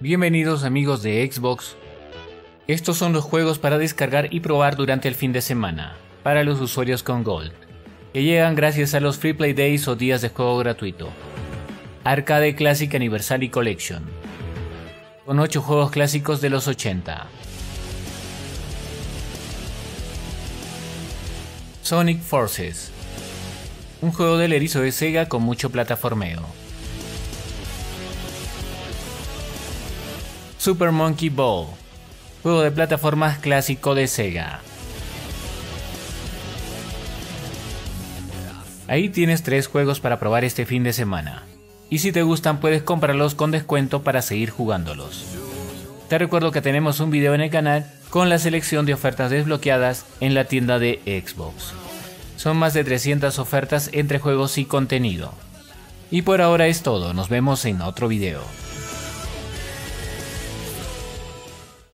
Bienvenidos amigos de Xbox. Estos son los juegos para descargar y probar durante el fin de semana, para los usuarios con Gold, que llegan gracias a los Free Play Days o días de juego gratuito. Arcade Classic Anniversary Collection, con 8 juegos clásicos de los 80. Sonic Forces, un juego del erizo de Sega con mucho plataformeo. Super Monkey Ball, juego de plataformas clásico de Sega. Ahí tienes 3 juegos para probar este fin de semana, y si te gustan puedes comprarlos con descuento para seguir jugándolos. Te recuerdo que tenemos un video en el canal con la selección de ofertas desbloqueadas en la tienda de Xbox. Son más de 300 ofertas entre juegos y contenido. Y por ahora es todo, nos vemos en otro video.